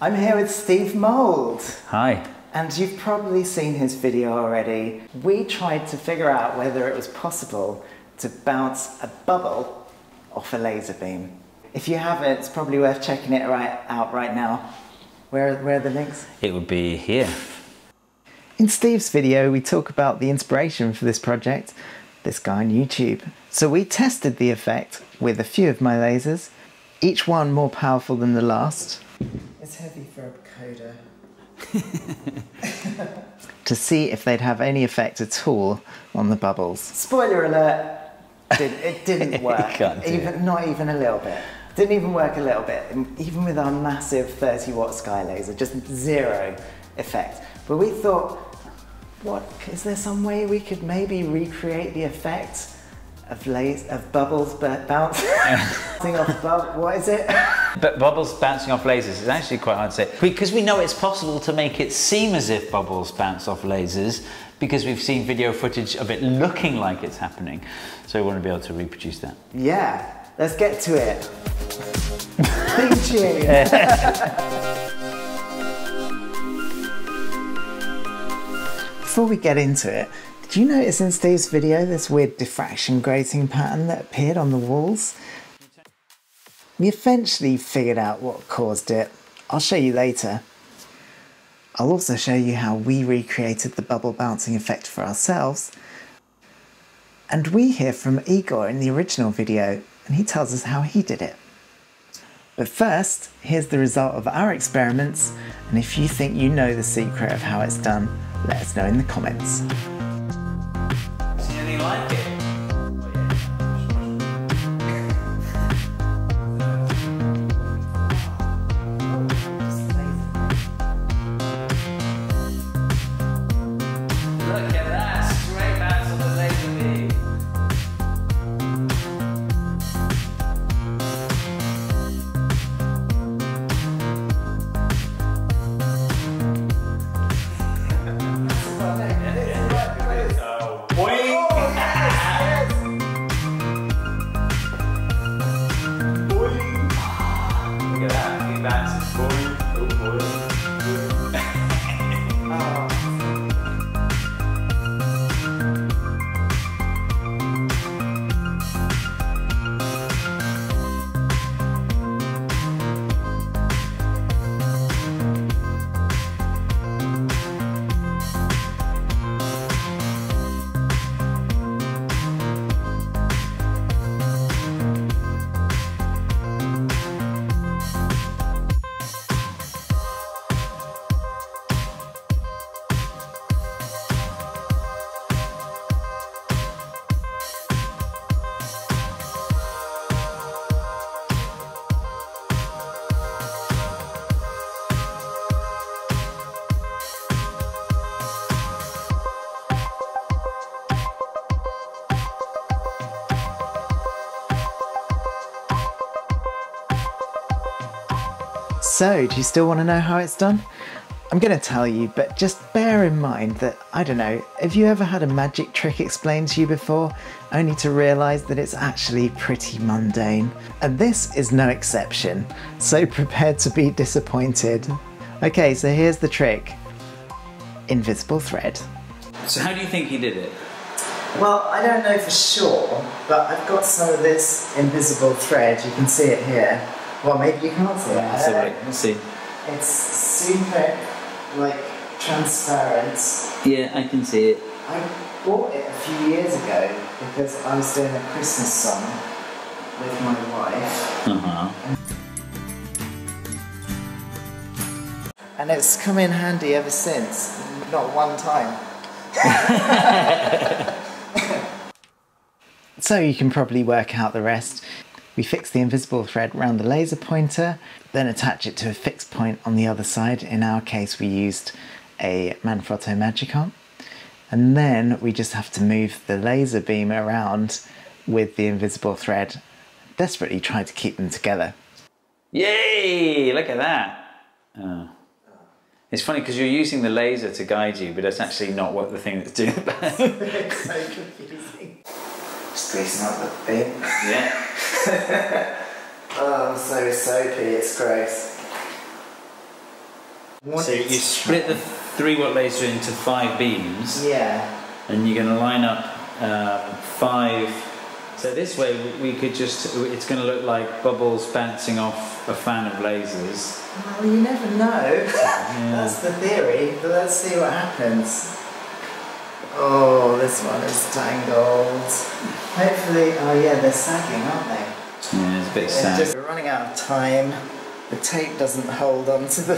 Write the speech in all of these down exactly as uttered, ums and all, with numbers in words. I'm here with Steve Mould. Hi. And you've probably seen his video already. We tried to figure out whether it was possible to bounce a bubble off a laser beam. If you haven't, it's probably worth checking it right out right now. Where, where are the links? It would be here. In Steve's video, we talk about the inspiration for this project, this guy on YouTube. So we tested the effect with a few of my lasers, each one more powerful than the last. It's heavy for a coder. To see if they'd have any effect at all on the bubbles. Spoiler alert, it didn't work, even, not even a little bit. Didn't even work a little bit, even with our massive thirty watt sky laser, just zero effect. But we thought, what, is there some way we could maybe recreate the effect of, laser, of bubbles bouncing off bubbles, what is it? But bubbles bouncing off lasers is actually quite hard to say, because we know it's possible to make it seem as if bubbles bounce off lasers, because we've seen video footage of it looking like it's happening. So we want to be able to reproduce that. Yeah, let's get to it. Thank you. Before we get into it, do you notice in Steve's video this weird diffraction grating pattern that appeared on the walls? We eventually figured out what caused it. I'll show you later. I'll also show you how we recreated the bubble bouncing effect for ourselves. And we hear from Igor in the original video, and he tells us how he did it. But first, here's the result of our experiments, and if you think you know the secret of how it's done, let us know in the comments. Like it. So, do you still want to know how it's done? I'm going to tell you, but just bear in mind that, I don't know, have you ever had a magic trick explained to you before, only to realise that it's actually pretty mundane? And this is no exception, so prepare to be disappointed. Okay, so here's the trick. Invisible thread. So how do you think he did it? Well, I don't know for sure, but I've got some of this invisible thread, you can see it here. Well, maybe you can't see it. Let's see. Right. Let's see. It's super, like, transparent. Yeah, I can see it. I bought it a few years ago because I was doing a Christmas song with my wife. Uh-huh. And it's come in handy ever since. Not one time. So you can probably work out the rest. We fix the invisible thread around the laser pointer, then attach it to a fixed point on the other side. In our case, we used a Manfrotto Magic Arm. And then we just have to move the laser beam around with the invisible thread, desperately trying to keep them together. Yay! Look at that! Oh. It's funny because you're using the laser to guide you, but that's actually not what the thing that's doing that. It's so confusing. Just greasing up the thing. Yeah. Oh, I'm so soapy, it's gross. One so you split the three watt laser into five beams. Yeah. And you're going to line up uh, five. So this way we could just, it's going to look like bubbles bouncing off a fan of lasers. Well, you never know. Yeah. That's the theory, but let's see what happens. Oh, this one is tangled. Hopefully, oh yeah, they're sagging, aren't they? Yeah, it's a bit sad. We're running out of time. The tape doesn't hold onto the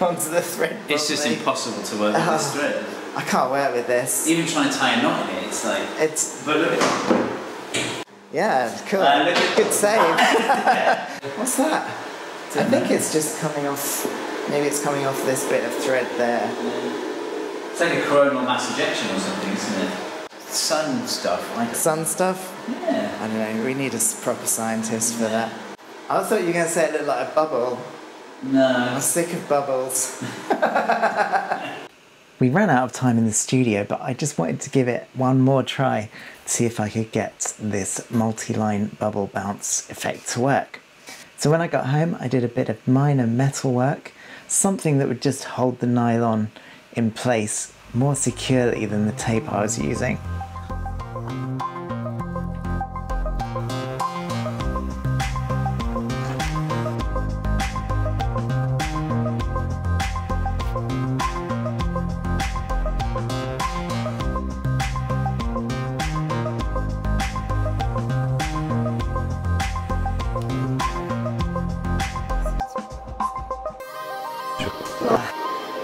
onto the thread properly. It's just impossible to work with uh, this thread. I can't work with this. Even trying to tie a knot in it, it's like... It's... But look at... Yeah, cool. Uh, look at... Good save. Yeah. What's that? I think it's just coming off... Maybe it's coming off this bit of thread there. Yeah. It's like a coronal mass ejection or something, isn't it? Sun stuff, like... Sun stuff? Yeah. I don't know, we need a proper scientist for that. I thought you were going to say it looked like a bubble. No. I'm sick of bubbles. We ran out of time in the studio, but I just wanted to give it one more try to see if I could get this multi-line bubble bounce effect to work. So when I got home, I did a bit of minor metal work, something that would just hold the nylon in place more securely than the tape I was using.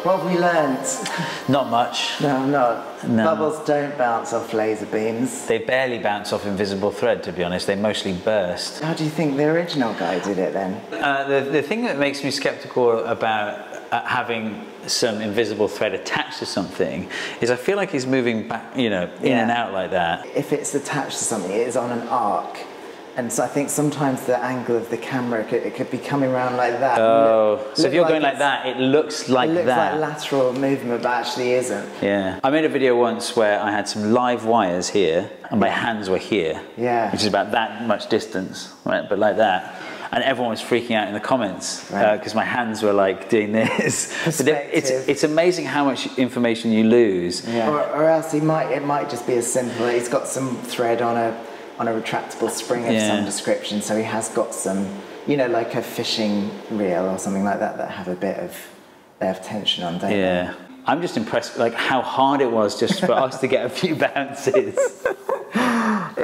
What have we learned? Not much. No, not. No. Bubbles don't bounce off laser beams. They barely bounce off invisible thread, to be honest. They mostly burst. How do you think the original guy did it then? Uh, the, the thing that makes me sceptical about uh, having some invisible thread attached to something is I feel like he's moving back, you know, in yeah. and out like that. If it's attached to something, it is on an arc. And so I think sometimes the angle of the camera, could, it could be coming around like that. Oh, look, so if you're like going like that, it looks like that. It looks that. like lateral movement, but actually isn't. Yeah. I made a video once where I had some live wires here, and my hands were here. Yeah. Which is about that much distance, right? But like that. And everyone was freaking out in the comments because right. uh, my hands were like doing this. it's, it's amazing how much information you lose. Yeah. Or, or else it might, it might just be as simple. It's got some thread on a... on a retractable spring of yeah. some description, so he has got some, you know, like a fishing reel or something like that that have a bit of, they have tension on, don't they? Yeah. I'm just impressed, like, how hard it was just for us to get a few bounces.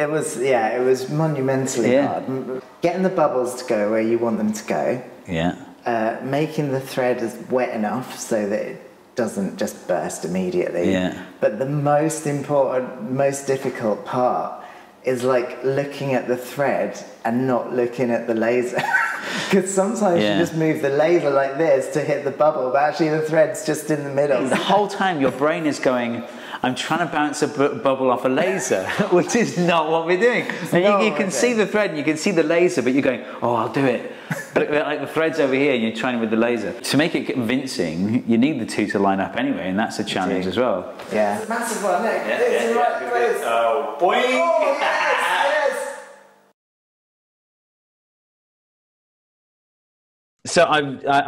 It was, yeah, it was monumentally yeah. hard. Getting the bubbles to go where you want them to go. Yeah. Uh, making the thread as wet enough so that it doesn't just burst immediately. Yeah. But the most important, most difficult part is like looking at the thread and not looking at the laser. Because sometimes yeah. you just move the laser like this to hit the bubble, but actually the thread's just in the middle. The whole time your brain is going, I'm trying to bounce a bu bubble off a laser, which is not what we're doing. And you, you can see the thread and you can see the laser, but you're going, oh, I'll do it. But like the thread's over here and you're trying with the laser. To make it convincing, you need the two to line up anyway, and that's a challenge as well. Yeah. It's a massive one, look. Yeah, it's yeah, the right yeah. place. Oh, boy! Oh, yes, yes! So I,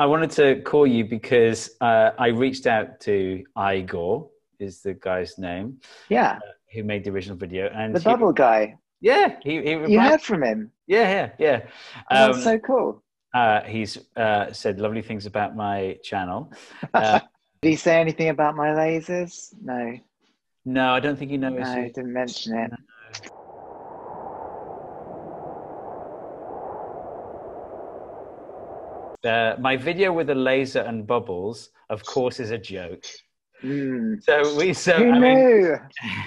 I wanted to call you because uh, I reached out to Igor, is the guy's name. Yeah. Uh, who made the original video. And the he, bubble guy. Yeah. He, he you heard from him? Yeah, yeah, yeah. Um, That's so cool. Uh, he's uh, said lovely things about my channel. Uh, Did he say anything about my lasers? No. No, I don't think he knows. No, he didn't mention it. No. Uh, my video with a laser and bubbles, of course, is a joke. Mm. So we, so Who I knew? mean,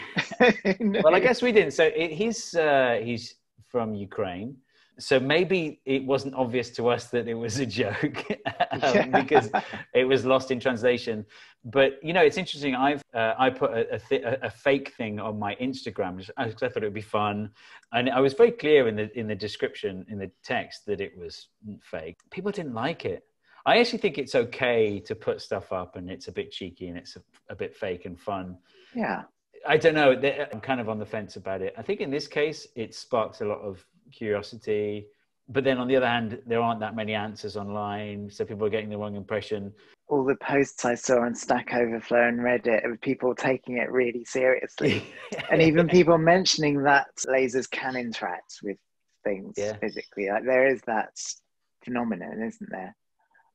Who knew? Well, I guess we didn't. So it, he's uh, he's from Ukraine, so maybe it wasn't obvious to us that it was a joke um, yeah. because it was lost in translation. But you know, it's interesting. I've uh, I put a, a, th a fake thing on my Instagram because I thought it would be fun, and I was very clear in the in the description in the text that it was fake. People didn't like it. I actually think it's okay to put stuff up, and it's a bit cheeky and it's a, a bit fake and fun. Yeah. I don't know. I'm kind of on the fence about it. I think in this case, it sparks a lot of curiosity. But then on the other hand, there aren't that many answers online. So people are getting the wrong impression. all the posts I saw on Stack Overflow and Reddit of people taking it really seriously. And even people mentioning that lasers can interact with things yeah. physically. Like there is that phenomenon, isn't there?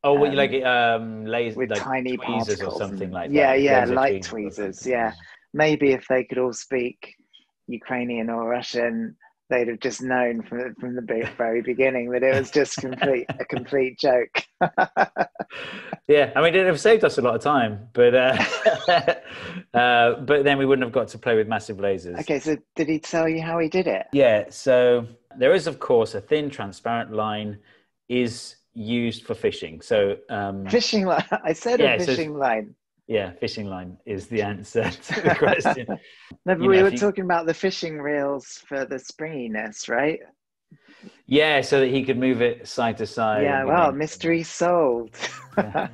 Oh, um, well, like um, lasers with like tiny tweezers particles or something and, like that. Yeah, yeah, laser light tweezers. Yeah, maybe if they could all speak Ukrainian or Russian, they'd have just known from from the very beginning that it was just complete a complete joke. Yeah, I mean, it'd have saved us a lot of time, but uh, uh, but then we wouldn't have got to play with massive lasers. Okay, so did he tell you how he did it? Yeah, so there is, of course, a thin transparent line is used for fishing. So um, fishing line. I said yeah, a fishing so line. Yeah, fishing line is the answer to the question. No, but you we know, were you... talking about the fishing reels for the springiness, right? Yeah, so that he could move it side to side. Yeah, wow, mystery solved. Yeah.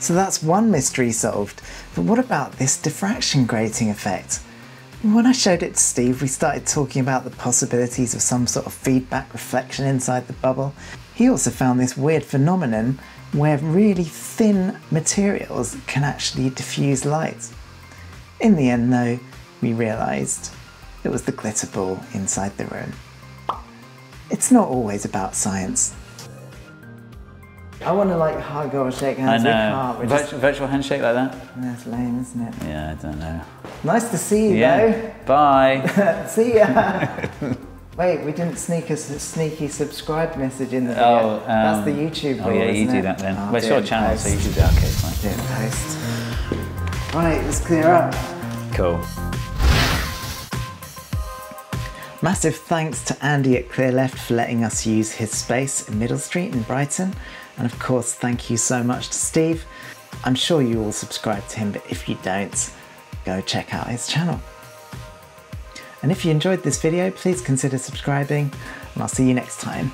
So that's one mystery solved. But what about this diffraction grating effect? When I showed it to Steve, we started talking about the possibilities of some sort of feedback reflection inside the bubble. He also found this weird phenomenon where really thin materials can actually diffuse light. In the end though, we realised it was the glitter ball inside the room. It's not always about science. I want to like hug or shake hands. I know. With Vir just... Virtual handshake like that? That's lame, isn't it? Yeah, I don't know. Nice to see you yeah. though. Bye. See ya. Wait, we didn't sneak a sneaky subscribe message in the video. Oh, um, that's the YouTube rule, oh yeah, you do it? That then. Oh, well, it's your channel, post. So you should do that. Okay, fine. Do it post. Right, let's clear up. Cool. Massive thanks to Andy at Clear Left for letting us use his space in Middle Street in Brighton. And of course, thank you so much to Steve. I'm sure you all subscribe to him, but if you don't, go check out his channel. And if you enjoyed this video, please consider subscribing, and I'll see you next time.